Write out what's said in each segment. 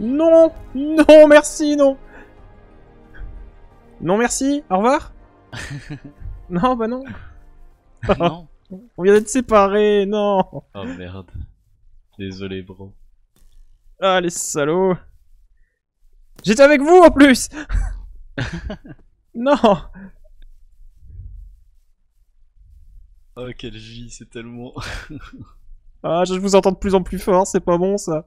Non, non, merci, non. Non, merci, au revoir. Non, bah non. Non. On vient d'être séparés, non. Oh merde. Désolé, bro. Ah, les salauds. J'étais avec vous en plus. Non. Oh, quelle vie, c'est tellement... Ah, je vous entends de plus en plus fort, c'est pas bon ça.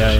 aïe.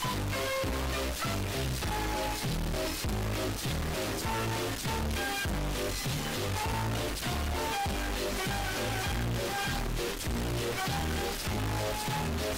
We'll be right back.